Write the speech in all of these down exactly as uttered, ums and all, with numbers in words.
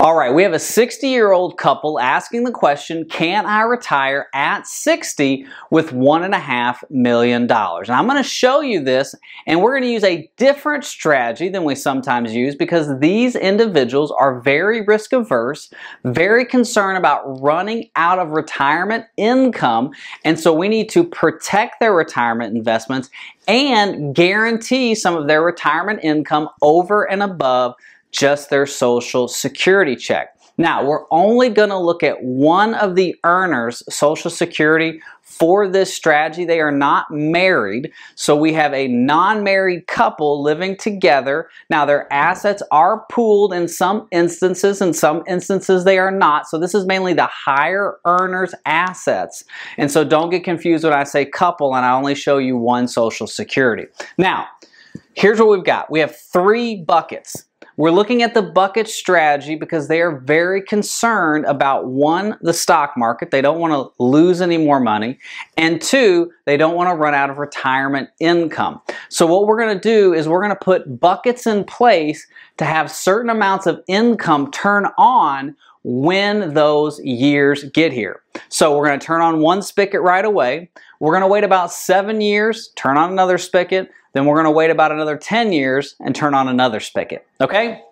All right, we have a sixty-year-old couple asking the question, can I retire at sixty with one and a half million dollars? And I'm gonna show you this, and we're gonna use a different strategy than we sometimes use because these individuals are very risk averse, very concerned about running out of retirement income, and so we need to protect their retirement investments and guarantee some of their retirement income over and above just their Social Security check. Now, we're only going to look at one of the earners' Social Security for this strategy. They are not married, so we have a non-married couple living together. Now, their assets are pooled in some instances, in some instances they are not, so this is mainly the higher earners' assets. And so don't get confused when I say couple and I only show you one Social Security. Now, here's what we've got. We have three buckets. We're looking at the bucket strategy because they are very concerned about, one, the stock market. They don't want to lose any more money. And two, they don't want to run out of retirement income. So what we're going to do is we're going to put buckets in place to have certain amounts of income turn on when those years get here. So we're going to turn on one spigot right away. We're going to wait about seven years, turn on another spigot. Then we're going to wait about another ten years and turn on another spigot. Okay?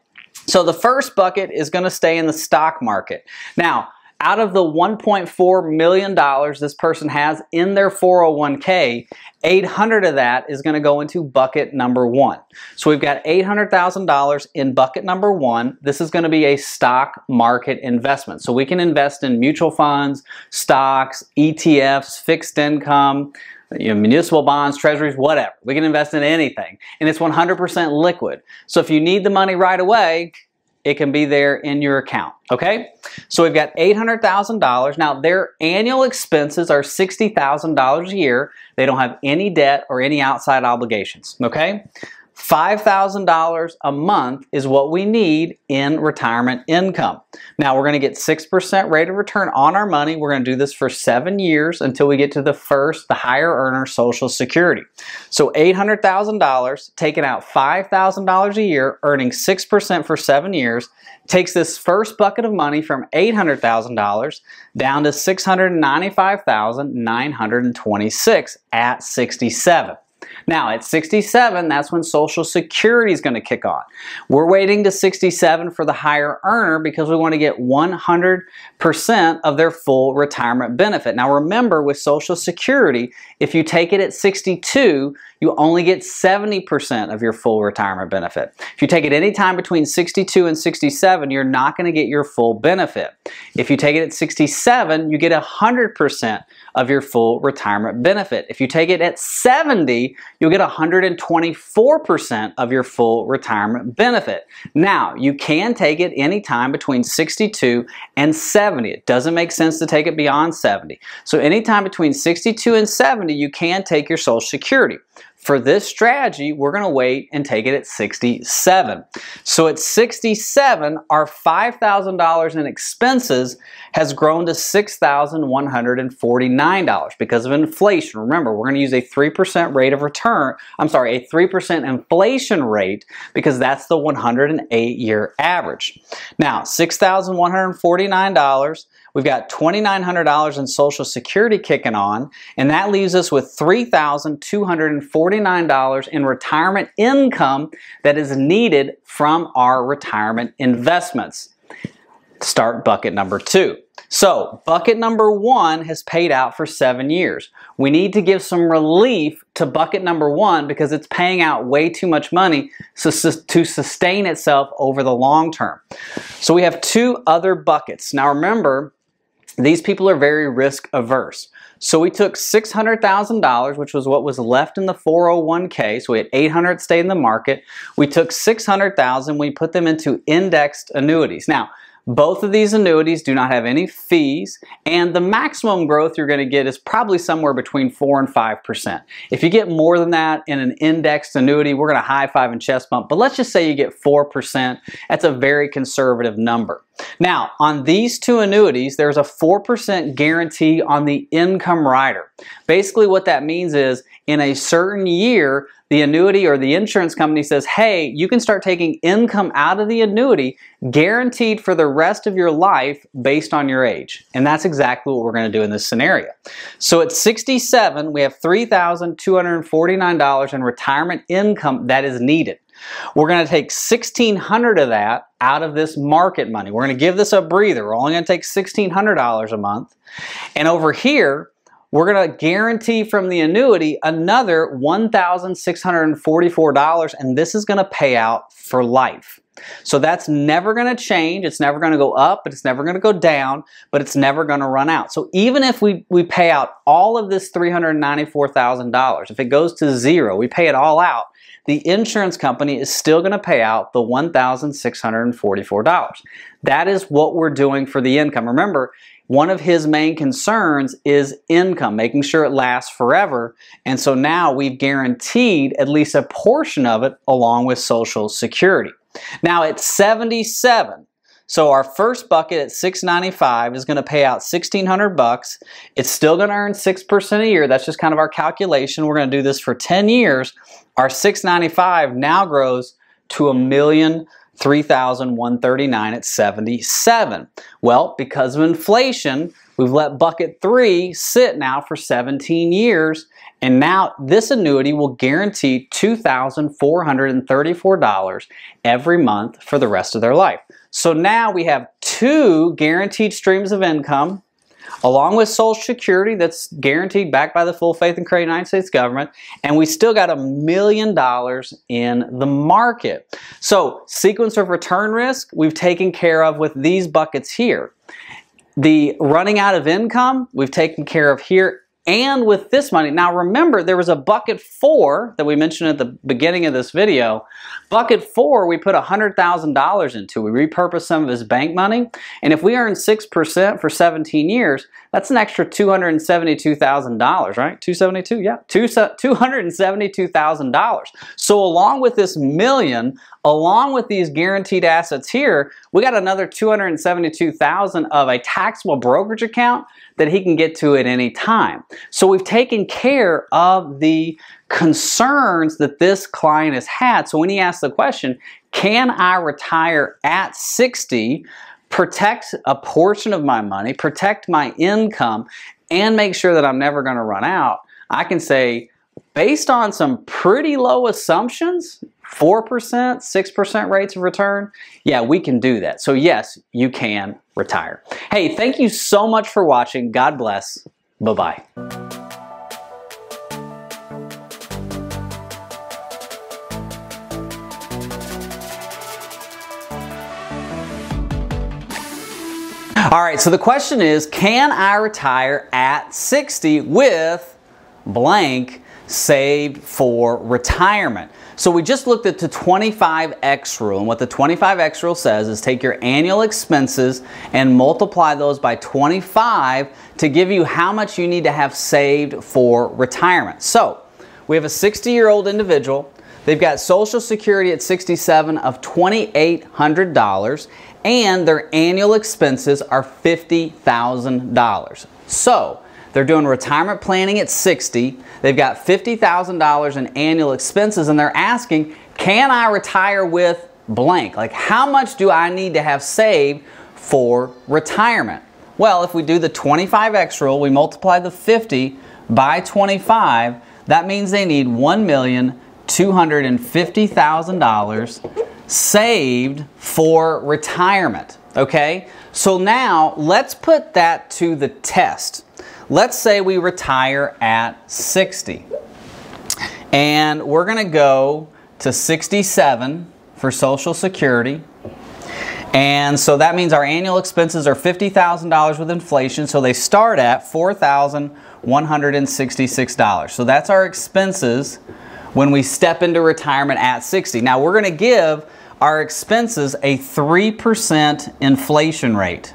So the first bucket is going to stay in the stock market. Now, out of the one point four million dollars this person has in their four oh one K, eight hundred of that is going to go into bucket number one. So we've got eight hundred thousand dollars in bucket number one. This is going to be a stock market investment. So we can invest in mutual funds, stocks, E T Fs, fixed income, you know, municipal bonds, treasuries, whatever. We can invest in anything. And it's one hundred percent liquid. So if you need the money right away, it can be there in your account, okay? So we've got eight hundred thousand dollars. Now, their annual expenses are sixty thousand dollars a year. They don't have any debt or any outside obligations, okay? five thousand dollars a month is what we need in retirement income. Now, we're going to get six percent rate of return on our money. We're going to do this for seven years until we get to the first, the higher earner, Social Security. So eight hundred thousand dollars, taking out five thousand dollars a year, earning six percent for seven years, takes this first bucket of money from eight hundred thousand dollars down to six hundred ninety-five thousand nine hundred twenty-six dollars at sixty-seven. Now, at sixty-seven, that's when Social Security is going to kick on. We're waiting to sixty-seven for the higher earner because we want to get one hundred percent of their full retirement benefit. Now, remember, with Social Security, if you take it at sixty-two, you only get seventy percent of your full retirement benefit. If you take it any time between sixty-two and sixty-seven, you're not going to get your full benefit. If you take it at sixty-seven, you get one hundred percent of your full retirement benefit. If you take it at seventy, you'll get one hundred twenty-four percent of your full retirement benefit. Now, you can take it any time between sixty-two and seventy. It doesn't make sense to take it beyond seventy. So anytime between sixty-two and seventy, you can take your Social Security. For this strategy, we're going to wait and take it at sixty-seven. So at sixty-seven, our five thousand dollars in expenses has grown to six thousand one hundred forty-nine dollars because of inflation. Remember, we're going to use a three percent rate of return. I'm sorry, a three percent inflation rate because that's the one hundred eight year average. Now, six thousand one hundred forty-nine dollars. We've got two thousand nine hundred dollars in Social Security kicking on, and that leaves us with three thousand two hundred forty-nine dollars in retirement income that is needed from our retirement investments. Start bucket number two. So, bucket number one has paid out for seven years. We need to give some relief to bucket number one because it's paying out way too much money to sustain itself over the long term. So, we have two other buckets. Now, remember, these people are very risk averse. So we took six hundred thousand dollars, which was what was left in the four oh one K. So we had eight hundred stay in the market. We took six hundred thousand, we put them into indexed annuities. Now, both of these annuities do not have any fees, and the maximum growth you're going to get is probably somewhere between four and five percent. If you get more than that in an indexed annuity, we're going to high five and chest bump, but let's just say you get four percent. That's a very conservative number. Now, on these two annuities, there's a four percent guarantee on the income rider. Basically, what that means is in a certain year, the annuity or the insurance company says, hey, you can start taking income out of the annuity guaranteed for the rest of your life based on your age. And that's exactly what we're going to do in this scenario. So at sixty-seven, we have three thousand two hundred forty-nine dollars in retirement income that is needed. We're going to take sixteen hundred dollars of that out of this market money. We're going to give this a breather. We're only going to take sixteen hundred dollars a month. And over here, we're going to guarantee from the annuity another one thousand six hundred forty-four dollars, and this is going to pay out for life. So that's never going to change. It's never going to go up, but it's never going to go down, but it's never going to run out. So even if we, we pay out all of this three hundred ninety-four thousand dollars, if it goes to zero, we pay it all out, the insurance company is still going to pay out the one thousand six hundred forty-four dollars. That is what we're doing for the income. Remember, one of his main concerns is income, making sure it lasts forever. And so now we've guaranteed at least a portion of it along with Social Security. Now at seventy-seven, so our first bucket at six ninety-five is going to pay out sixteen hundred bucks. It's still going to earn six percent a year. That's just kind of our calculation. We're going to do this for ten years. Our six ninety-five now grows to a million three thousand one thirty-nine at seventy-seven. Well, because of inflation, we've let bucket three sit now for seventeen years, and now this annuity will guarantee two thousand four hundred and thirty-four dollars every month for the rest of their life. So now we have two guaranteed streams of income, along with Social Security that's guaranteed backed by the full faith and credit of the United States government, and we still got a million dollars in the market. So sequence of return risk we've taken care of with these buckets here. The running out of income we've taken care of here and with this money. Now remember, there was a bucket four that we mentioned at the beginning of this video. Bucket four, we put one hundred thousand dollars into. We repurposed some of his bank money. And if we earn six percent for seventeen years, that's an extra two hundred seventy-two thousand dollars, right? two hundred seventy-two, yeah, two hundred seventy-two thousand dollars. So along with this million, along with these guaranteed assets here, we got another two hundred seventy-two thousand dollars of a taxable brokerage account that he can get to at any time. So we've taken care of the concerns that this client has had. So when he asks the question, can I retire at sixty, protect a portion of my money, protect my income, and make sure that I'm never going to run out, I can say, based on some pretty low assumptions, four percent, six percent rates of return, yeah, we can do that. So yes, you can retire. Hey, thank you so much for watching. God bless. Bye-bye. All right, so the question is, can I retire at sixty with blank saved for retirement? So we just looked at the twenty-five X rule, and what the twenty-five X rule says is take your annual expenses and multiply those by twenty-five to give you how much you need to have saved for retirement. So we have a sixty-year-old individual. They've got Social Security at sixty-seven of twenty-eight hundred dollars, and their annual expenses are fifty thousand dollars. So they're doing retirement planning at sixty. They've got fifty thousand dollars in annual expenses, and they're asking, can I retire with blank? Like, how much do I need to have saved for retirement? Well, if we do the twenty-five X rule, we multiply the fifty by twenty-five, that means they need one million two hundred fifty thousand dollars saved for retirement, okay? So now let's put that to the test. Let's say we retire at sixty. And we're gonna go to sixty-seven for Social Security. And so that means our annual expenses are fifty thousand dollars with inflation, so they start at four thousand one hundred sixty-six dollars. So that's our expenses when we step into retirement at sixty. Now we're gonna give our expenses a three percent inflation rate.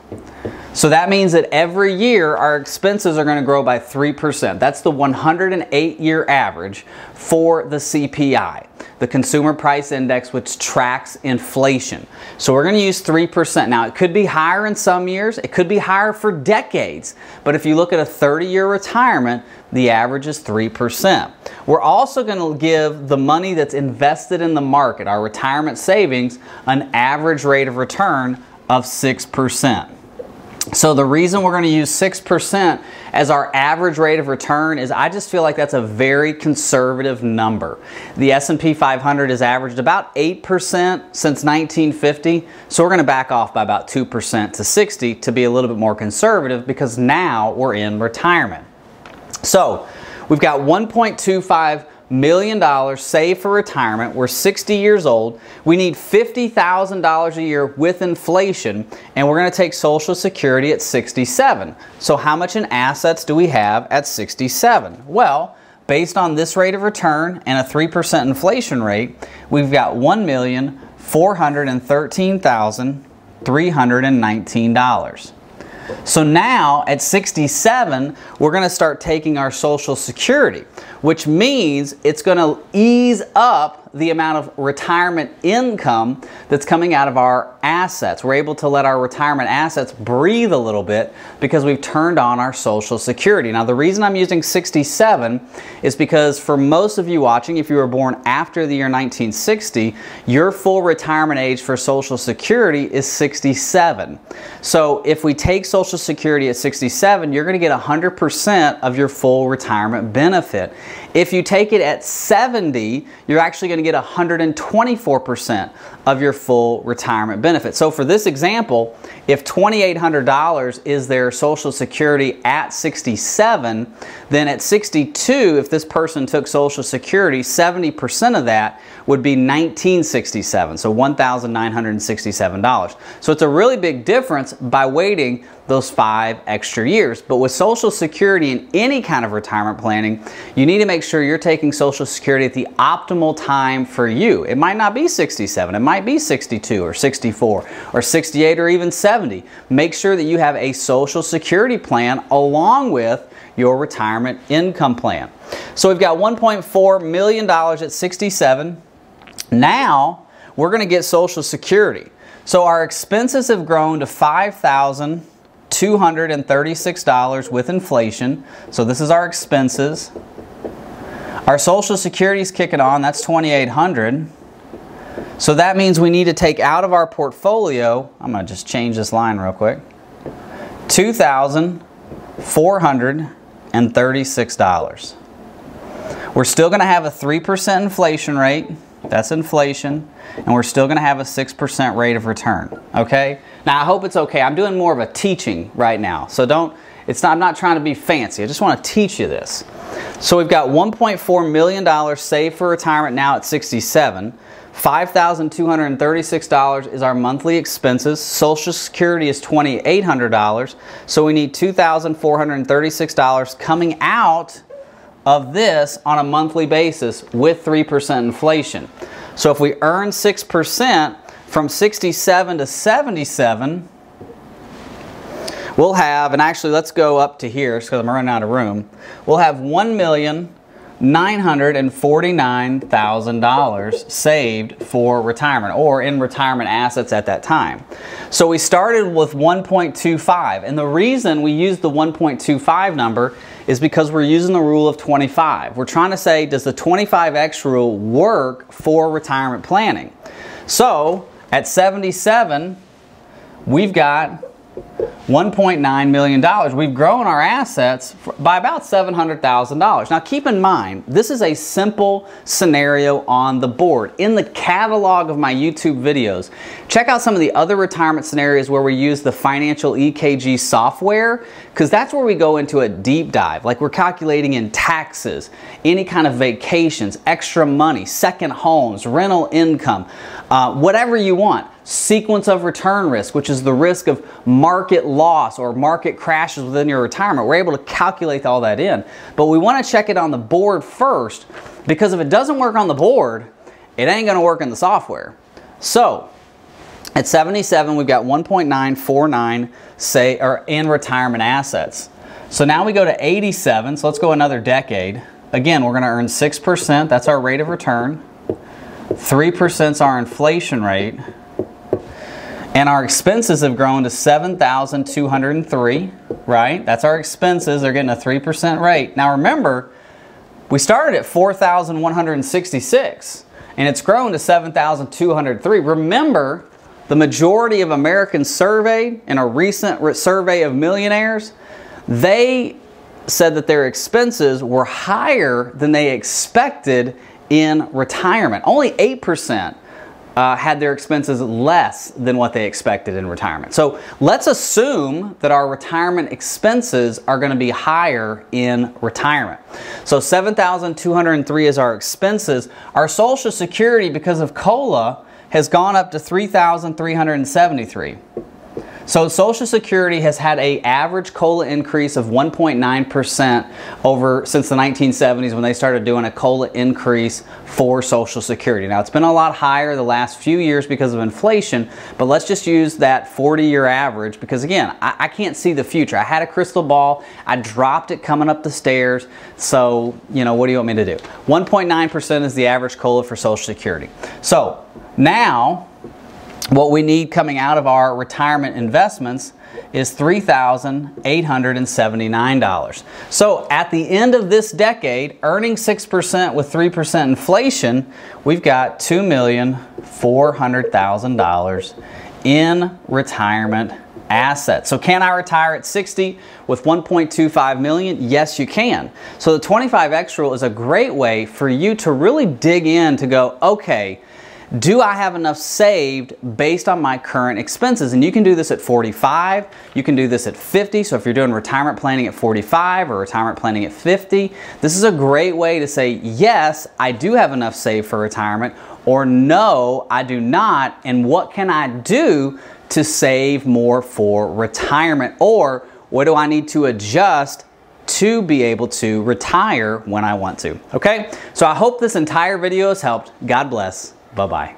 So that means that every year our expenses are going to grow by three percent. That's the one hundred eight year average for the C P I, the Consumer Price Index, which tracks inflation. So we're going to use three percent. Now, it could be higher in some years. It could be higher for decades. But if you look at a thirty year retirement, the average is three percent. We're also going to give the money that's invested in the market, our retirement savings, an average rate of return of six percent. So the reason we're going to use six percent as our average rate of return is I just feel like that's a very conservative number. The S and P five hundred has averaged about eight percent since nineteen fifty, so we're going to back off by about two percent to sixty to be a little bit more conservative because now we're in retirement. So we've got one point two five million dollars saved for retirement. We're sixty years old. We need fifty thousand dollars a year with inflation, and we're going to take Social Security at sixty-seven. So how much in assets do we have at sixty-seven? Well, based on this rate of return and a three percent inflation rate, we've got one million four hundred thirteen thousand three hundred nineteen dollars. So now at sixty-seven, we're going to start taking our Social Security, which means it's going to ease up the amount of retirement income that's coming out of our assets. We're able to let our retirement assets breathe a little bit because we've turned on our Social Security. Now, the reason I'm using sixty-seven is because for most of you watching, if you were born after the year nineteen sixty, your full retirement age for Social Security is sixty-seven. So if we take Social Security at sixty-seven, you're going to get one hundred percent of your full retirement benefit. If you take it at seventy, you're actually going to get one hundred twenty-four percent of your full retirement benefit. So for this example, if two thousand eight hundred dollars is their Social Security at sixty-seven, then at sixty-two, if this person took Social Security, seventy percent of that would be nineteen sixty-seven, so one thousand nine hundred sixty-seven dollars. So it's a really big difference by waiting those five extra years. But with Social Security and any kind of retirement planning, you need to make sure you're taking Social Security at the optimal time for you. It might not be sixty-seven, it might be sixty-two or sixty-four or sixty-eight or even seventy. Make sure that you have a Social Security plan along with your retirement income plan. So we've got one point four million dollars at sixty-seven. Now we're going to get Social Security. So our expenses have grown to five thousand two hundred thirty-six dollars with inflation. So this is our expenses. Our Social Security is kicking on. That's two thousand eight hundred dollars. So that means we need to take out of our portfolio, I'm going to just change this line real quick, two thousand four hundred thirty-six dollars. We're still going to have a three percent inflation rate. That's inflation, and we're still going to have a six percent rate of return, okay? Now, I hope it's okay. I'm doing more of a teaching right now, so don't, it's not, I'm not trying to be fancy. I just want to teach you this. So we've got one point four million dollars saved for retirement now at sixty-seven. five thousand two hundred thirty-six dollars is our monthly expenses. Social Security is two thousand eight hundred dollars, so we need two thousand four hundred thirty-six dollars coming out of this on a monthly basis with three percent inflation. So if we earn six percent from sixty-seven to seventy-seven, we'll have, and actually let's go up to here because I'm running out of room, we'll have one million nine hundred forty-nine thousand dollars saved for retirement or in retirement assets at that time. So we started with one point two five, and the reason we used the one point two five number is because we're using the rule of twenty-five. We're trying to say, does the twenty-five X rule work for retirement planning? So at seventy-seven, we've got one point nine million dollars. We've grown our assets by about seven hundred thousand dollars. Now keep in mind, this is a simple scenario on the board. In the catalog of my YouTube videos, check out some of the other retirement scenarios where we use the financial E K G software, because that's where we go into a deep dive. Like we're calculating in taxes, any kind of vacations, extra money, second homes, rental income, uh, whatever you want. Sequence of return risk, which is the risk of market loss or market crashes within your retirement. We're able to calculate all that in, but we want to check it on the board first, because if it doesn't work on the board, it ain't going to work in the software. So At seventy-seven, we've got one point nine four nine say or in retirement assets. So now we go to eighty-seven, so let's go another decade. Again, we're going to earn six percent, that's our rate of return. three percent is our inflation rate. And our expenses have grown to seven thousand two hundred three, right? That's our expenses, they're getting a three percent rate. Now remember, we started at four thousand one hundred sixty-six and it's grown to seven thousand two hundred three. Remember, the majority of Americans surveyed in a recent survey of millionaires, they said that their expenses were higher than they expected in retirement. Only eight percent uh, had their expenses less than what they expected in retirement. So let's assume that our retirement expenses are going to be higher in retirement. So seven thousand two hundred three is our expenses. Our Social Security, because of COLA, has gone up to three thousand three hundred seventy-three. So Social Security has had an average COLA increase of one point nine percent over since the nineteen seventies when they started doing a COLA increase for Social Security. Now, it's been a lot higher the last few years because of inflation, but let's just use that forty-year average because, again, I, I can't see the future. I had a crystal ball. I dropped it coming up the stairs. So, you know, what do you want me to do? one point nine percent is the average COLA for Social Security. So now, what we need coming out of our retirement investments is three thousand eight hundred seventy-nine dollars. So at the end of this decade, earning six percent with three percent inflation, we've got two million four hundred thousand dollars in retirement assets. So can I retire at sixty with one point two five million? Yes, you can. So the twenty-five X rule is a great way for you to really dig in to go, okay, do I have enough saved based on my current expenses? And you can do this at forty-five, you can do this at fifty. So if you're doing retirement planning at forty-five or retirement planning at fifty, this is a great way to say, yes, I do have enough saved for retirement, or no, I do not. And what can I do to save more for retirement? Or what do I need to adjust to be able to retire when I want to? Okay, so I hope this entire video has helped. God bless. Bye-bye.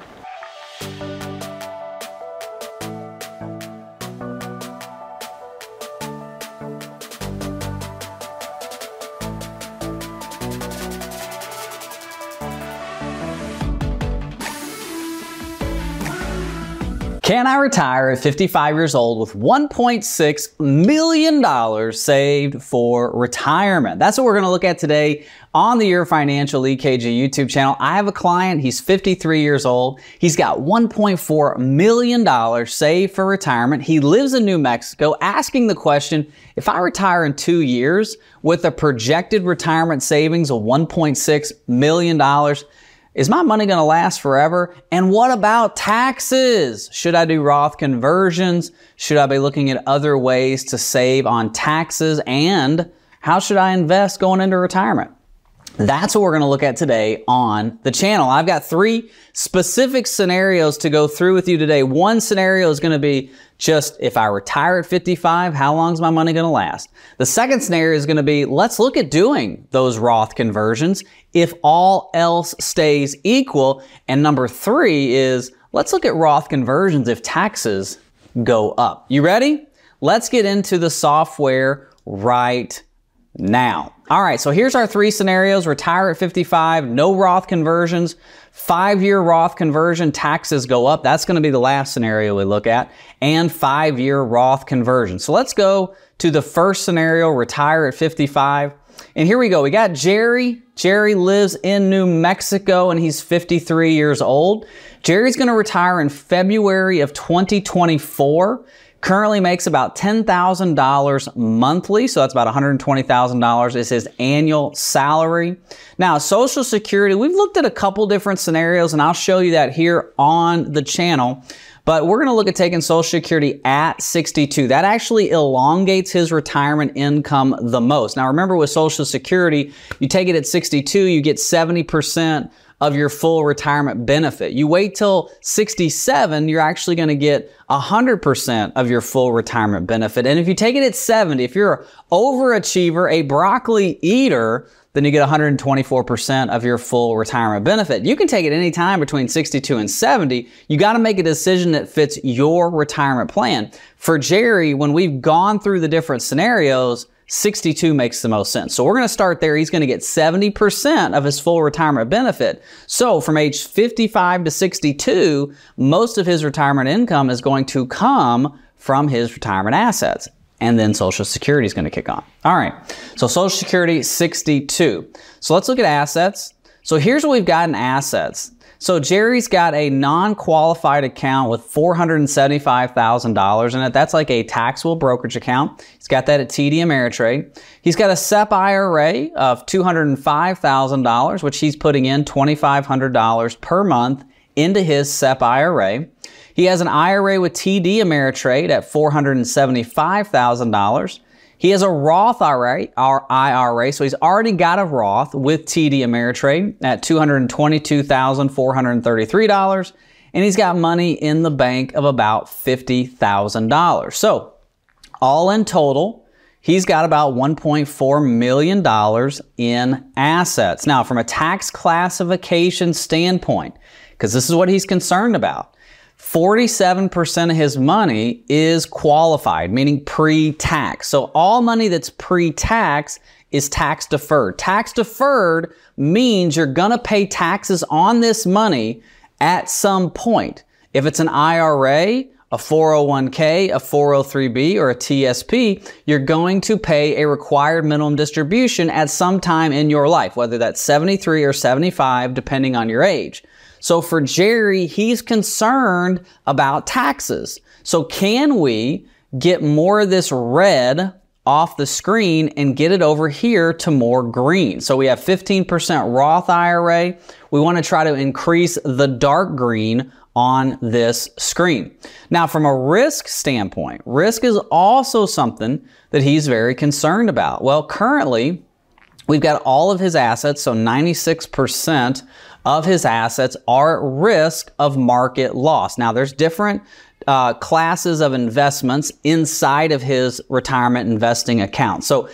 Can I retire at fifty-five years old with one point six million dollars saved for retirement? That's what we're going to look at today on the Your Financial E K G YouTube channel. I have a client, he's fifty-three years old. He's got one point four million dollars saved for retirement. He lives in New Mexico, asking the question, if I retire in two years with a projected retirement savings of one point six million dollars, is my money going to last forever? And what about taxes? Should I do Roth conversions? Should I be looking at other ways to save on taxes? And how should I invest going into retirement? That's what we're going to look at today on the channel. I've got three specific scenarios to go through with you today. One scenario is going to be just if I retire at fifty-five, how long is my money going to last? The second scenario is going to be, let's look at doing those Roth conversions if all else stays equal. And number three is, let's look at Roth conversions if taxes go up. You ready? Let's get into the software right now. All right, so here's our three scenarios. Retire at fifty-five, no Roth conversions, five-year Roth conversion, taxes go up. That's going to be the last scenario we look at, and five-year Roth conversion. So let's go to the first scenario, retire at fifty-five. And here we go. We got Jerry. Jerry lives in New Mexico, and he's fifty-three years old. Jerry's going to retire in February of twenty twenty-four. Currently makes about ten thousand dollars monthly, so that's about one hundred twenty thousand dollars is his annual salary. Now, Social Security, we've looked at a couple different scenarios, and I'll show you that here on the channel. But we're going to look at taking Social Security at sixty-two. That actually elongates his retirement income the most. Now, remember with Social Security, you take it at sixty-two, you get seventy percent of your full retirement benefit. You wait till sixty-seven, you're actually going to get one hundred percent of your full retirement benefit. And if you take it at seventy, if you're an overachiever, a broccoli eater, then you get one hundred twenty-four percent of your full retirement benefit. You can take it any time between sixty-two and seventy. You got to make a decision that fits your retirement plan. For Jerry, when we've gone through the different scenarios, sixty-two makes the most sense. So we're going to start there. He's going to get seventy percent of his full retirement benefit. So from age fifty-five to sixty-two, most of his retirement income is going to come from his retirement assets. And then Social Security is going to kick on. All right, so Social Security, sixty-two. So let's look at assets. So here's what we've got in assets. So Jerry's got a non-qualified account with four hundred seventy-five thousand dollars in it. That's like a taxable brokerage account. He's got that at T D Ameritrade. He's got a SEP I R A of two hundred five thousand dollars, which he's putting in twenty-five hundred dollars per month into his SEP I R A. He has an I R A with T D Ameritrade at four hundred seventy-five thousand dollars. He has a Roth I R A, so he's already got a Roth with T D Ameritrade at two hundred twenty-two thousand four hundred thirty-three dollars, and he's got money in the bank of about fifty thousand dollars. So all in total, he's got about one point four million dollars in assets. Now, from a tax classification standpoint, because this is what he's concerned about, forty-seven percent of his money is qualified, meaning pre-tax. So all money that's pre-tax is tax deferred. Tax deferred means you're gonna pay taxes on this money at some point. If it's an I R A, a four oh one K, a four oh three B, or a T S P, you're going to pay a required minimum distribution at some time in your life, whether that's seventy-three or seventy-five, depending on your age. So for Jerry, he's concerned about taxes. So can we get more of this red off the screen and get it over here to more green? So we have fifteen percent Roth I R A. We want to try to increase the dark green on this screen. Now, from a risk standpoint, risk is also something that he's very concerned about. Well, currently, we've got all of his assets, so ninety-six percent of his assets are at risk of market loss. Now, there's different uh, classes of investments inside of his retirement investing account. So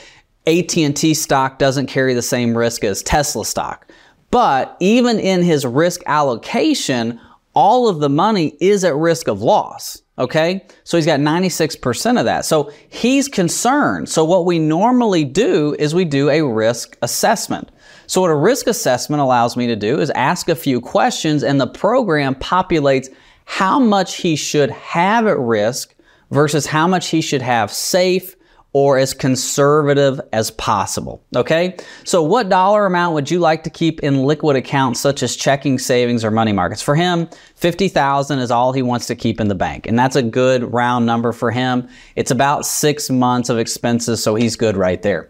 A T and T stock doesn't carry the same risk as Tesla stock. But even in his risk allocation, all of the money is at risk of loss, okay? So he's got ninety-six percent of that. So he's concerned. So what we normally do is we do a risk assessment. So what a risk assessment allows me to do is ask a few questions, and the program populates how much he should have at risk versus how much he should have safe or as conservative as possible, okay? So what dollar amount would you like to keep in liquid accounts such as checking, savings, or money markets? For him, fifty thousand dollars is all he wants to keep in the bank, and that's a good round number for him. It's about six months of expenses, so he's good right there.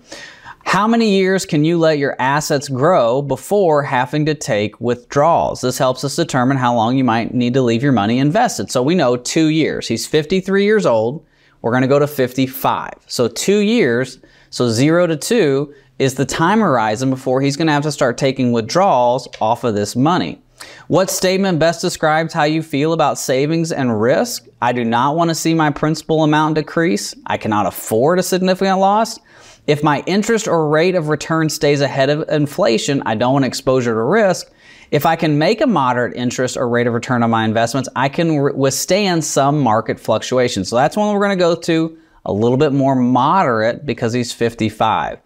How many years can you let your assets grow before having to take withdrawals? This helps us determine how long you might need to leave your money invested. So we know two years. He's fifty-three years old. We're going to go to fifty-five. So two years, so zero to two is the time horizon before he's going to have to start taking withdrawals off of this money. What statement best describes how you feel about savings and risk? I do not want to see my principal amount decrease. I cannot afford a significant loss. If my interest or rate of return stays ahead of inflation, I don't want exposure to risk. If I can make a moderate interest or rate of return on my investments, I can withstand some market fluctuations. So that's one we're going to go to a little bit more moderate because he's fifty-five.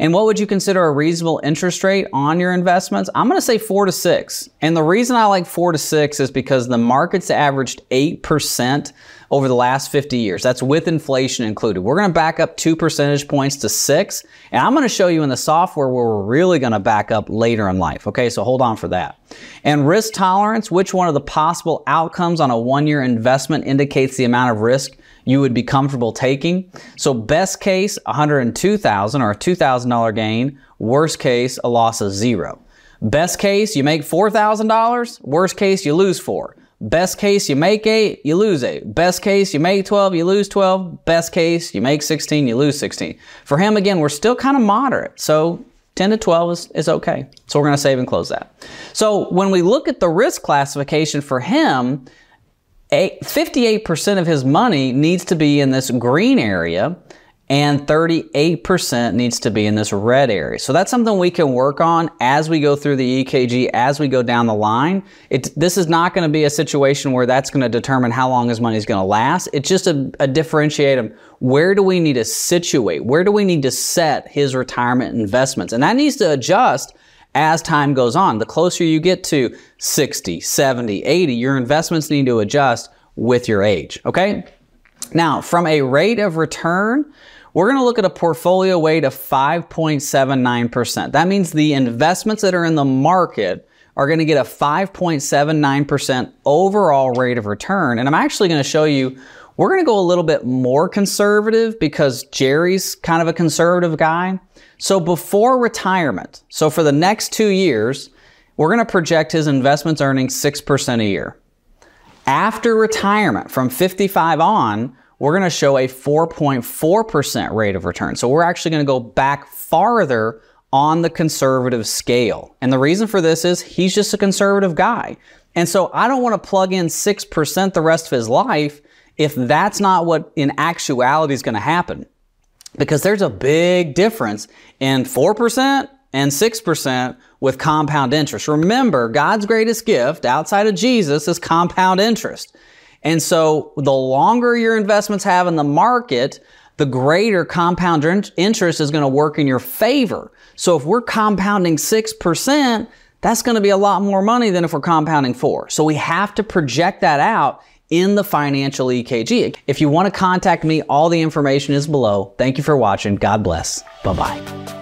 And what would you consider a reasonable interest rate on your investments? I'm going to say four to six. And the reason I like four to six is because the market's averaged eight percent over the last fifty years. That's with inflation included. We're going to back up two percentage points to six. And I'm going to show you in the software where we're really going to back up later in life. Okay, so hold on for that. And risk tolerance, which one of the possible outcomes on a one-year investment indicates the amount of risk you would be comfortable taking? So best case, one hundred two thousand dollars or a two thousand dollar gain. Worst case, a loss of zero. Best case, you make four thousand dollars. Worst case, you lose four. Best case, you make eight, you lose eight. Best case, you make twelve, you lose twelve. Best case, you make sixteen, you lose sixteen. For him, again, we're still kind of moderate. So ten to twelve is, is okay. So we're going to save and close that. So when we look at the risk classification for him, fifty-eight percent of his money needs to be in this green area and thirty-eight percent needs to be in this red area. So that's something we can work on as we go through the E K G, as we go down the line. It, this is not gonna be a situation where that's gonna determine how long his money's gonna last. It's just a, a differentiatum. Where do we need to situate? Where do we need to set his retirement investments? And that needs to adjust as time goes on. The closer you get to sixty, seventy, eighty, your investments need to adjust with your age, okay? Now, from a rate of return, we're going to look at a portfolio weight of five point seven nine percent. That means the investments that are in the market are going to get a five point seven nine percent overall rate of return. And I'm actually going to show you, we're going to go a little bit more conservative because Jerry's kind of a conservative guy. So before retirement, so for the next two years, we're going to project his investments earning six percent a year. After retirement, from fifty-five on, we're going to show a four point four percent rate of return. So we're actually going to go back farther on the conservative scale. And the reason for this is he's just a conservative guy. And so I don't want to plug in six percent the rest of his life if that's not what in actuality is going to happen. Because there's a big difference in four percent and six percent with compound interest. Remember, God's greatest gift outside of Jesus is compound interest. And so the longer your investments have in the market, the greater compound interest is going to work in your favor. So if we're compounding six percent, that's going to be a lot more money than if we're compounding four. So we have to project that out in the financial E K G. If you want to contact me, all the information is below. Thank you for watching. God bless. Bye-bye.